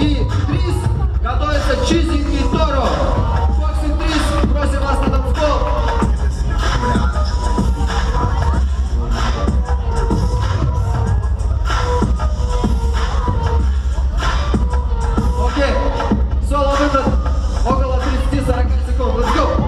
и трис готовится чистенький торо. Боксинг трис, просим вас на танцпол. Окей, соло выдат около 30-40 секунд. Let's go!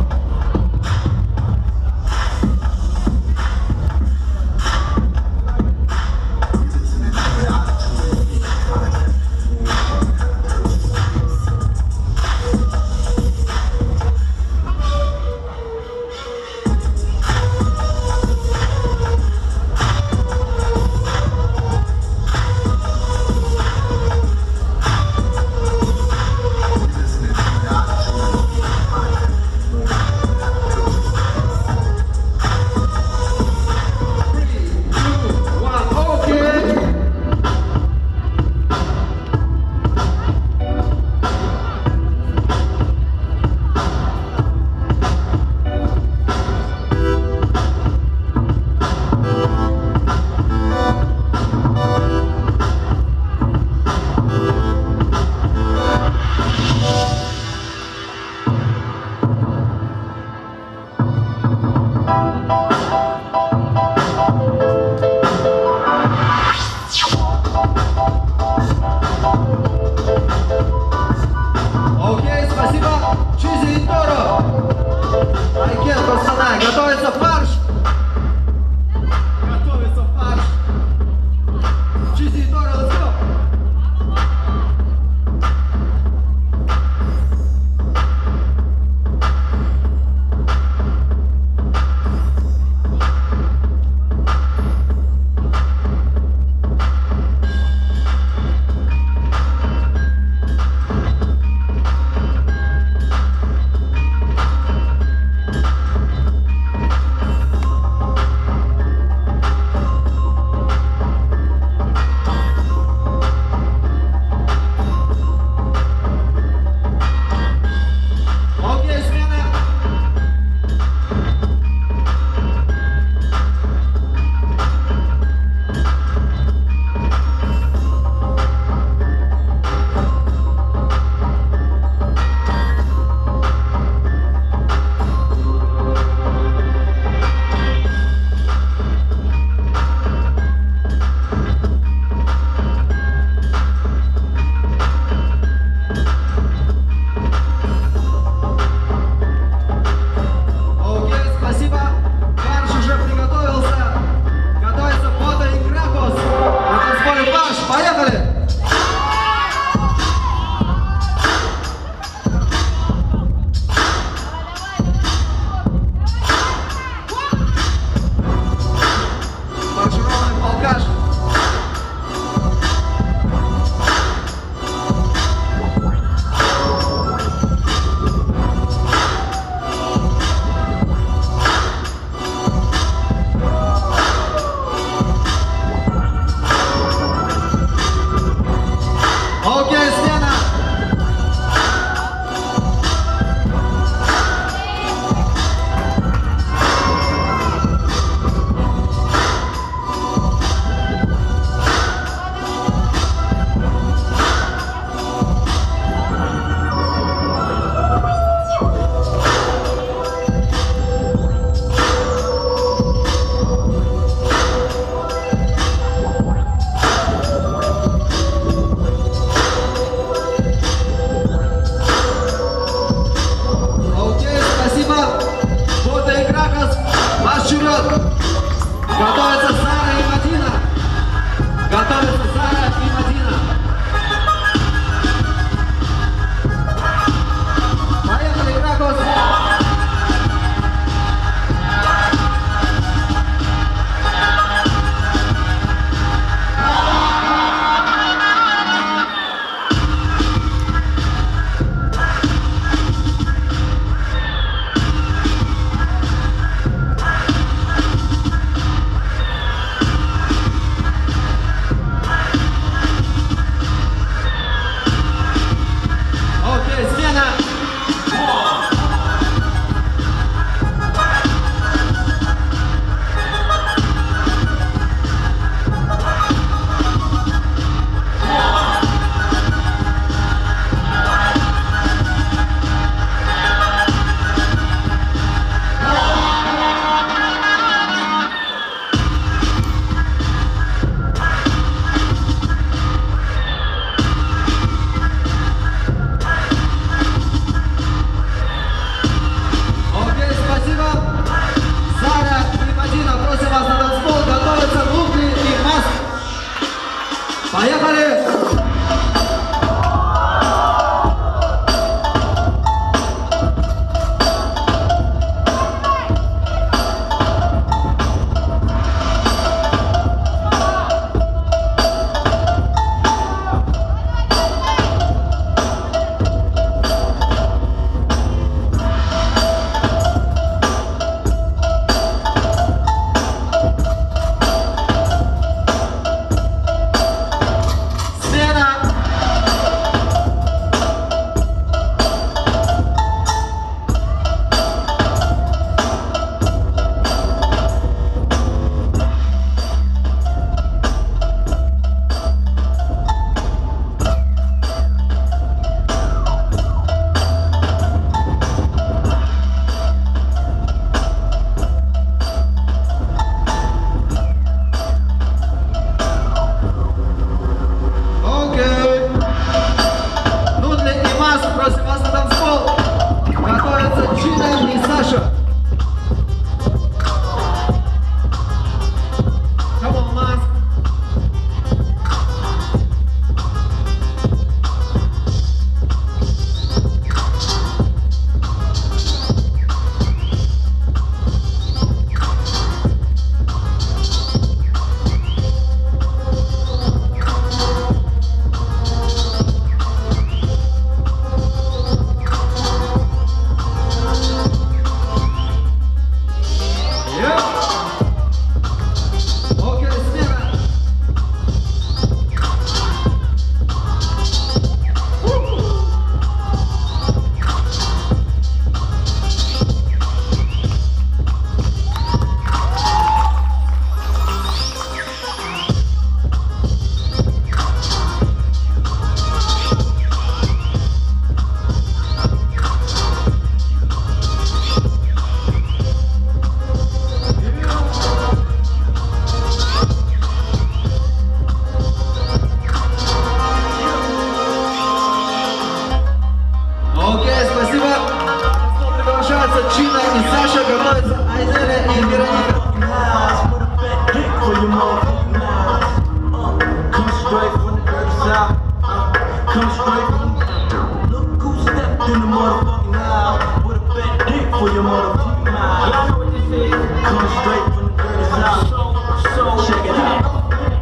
come straight. Look who stepped in the motherfucking aisle with a fat dick for your motherfucking eyes. Y'all know what this is. Come straight from the dirty south. Check it out.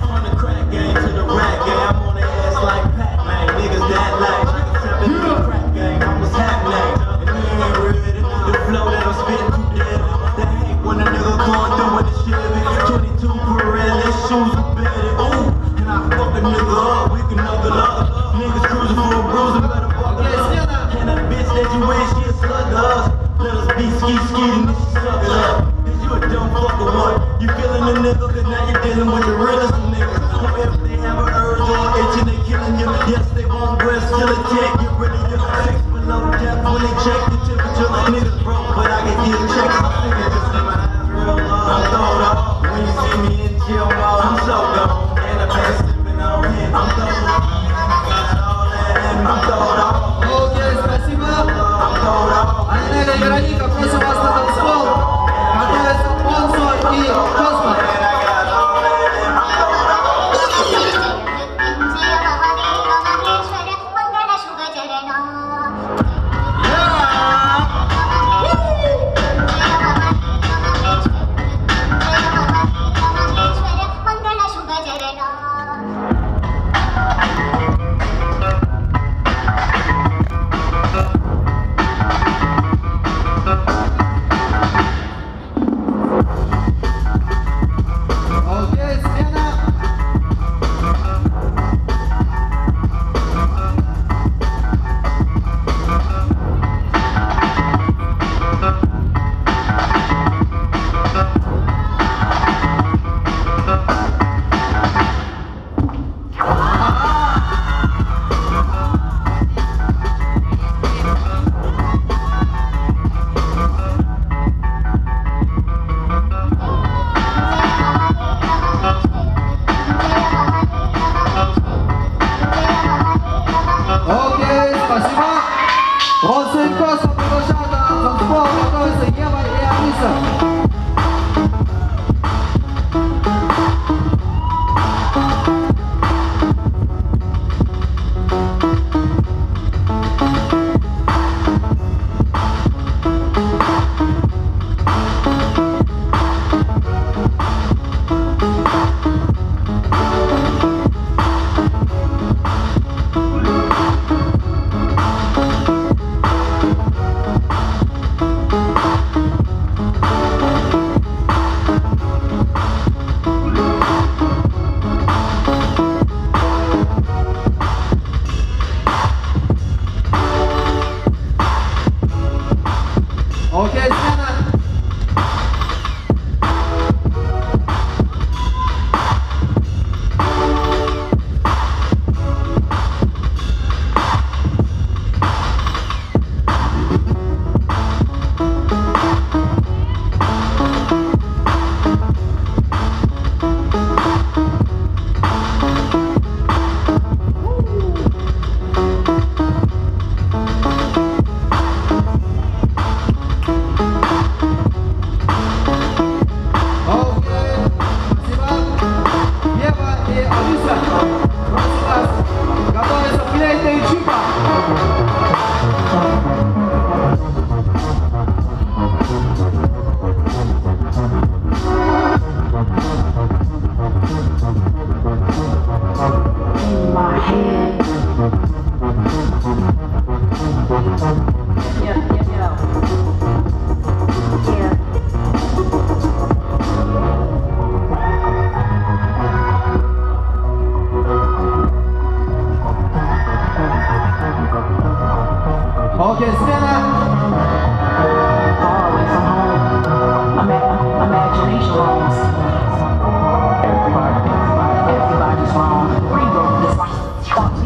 From the crack game to the rat game, I'm on the ass like Pac-Man. Niggas that like niggas stepping in the crack game. I'm just happening. And you ain't ready. The flow that I'm spitting too dead. That hate when a nigga going through with the shit. 22 Perel, his shoes are better. Ooh, and I fuck a nigga up. We can knuckle up. Niggas cruising for a bruiser, better fuck it up. And that bitch that you wish she'd slug us. Let us be skeet-skeeting, this shit suck it up. Cause you a dumb fucker, what? You feeling a nigga, cause now you're dealing with the realest niggas. So if they have an urge or itch and they killing you, yes, they won't breast till it can't get rid of you. Sex below death when they check the temperature. Niggas broke, but I can give checks. I'm thinking just in my eyes real love. I'm throwed up when you see me in jail mode. I'm so gone, and I've been sleeping on him. I'm throwed up. I'm throwed off. Окей, спасибо. Анелия Вероника, просим вас на танцпол. Готовятся спонсор и космос.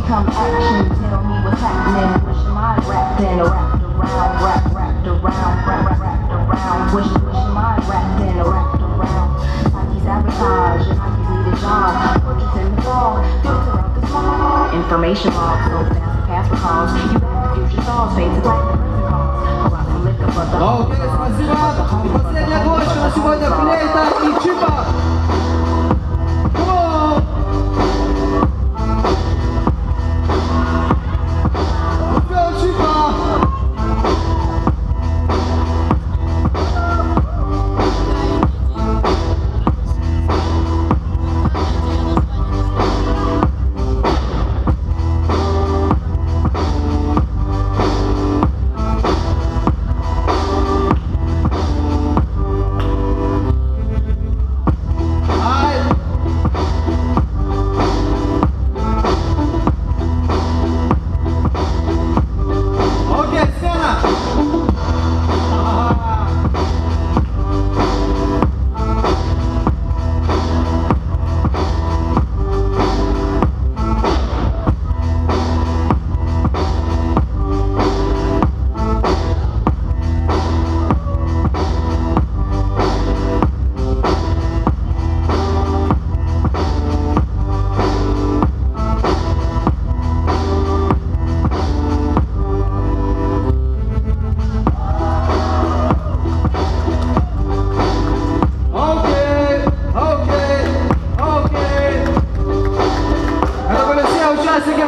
Come on!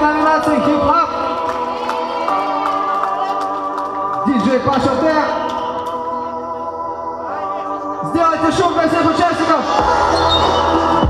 номинации хип-хоп. Диджей Паша Т. Сделайте шум для всех участников.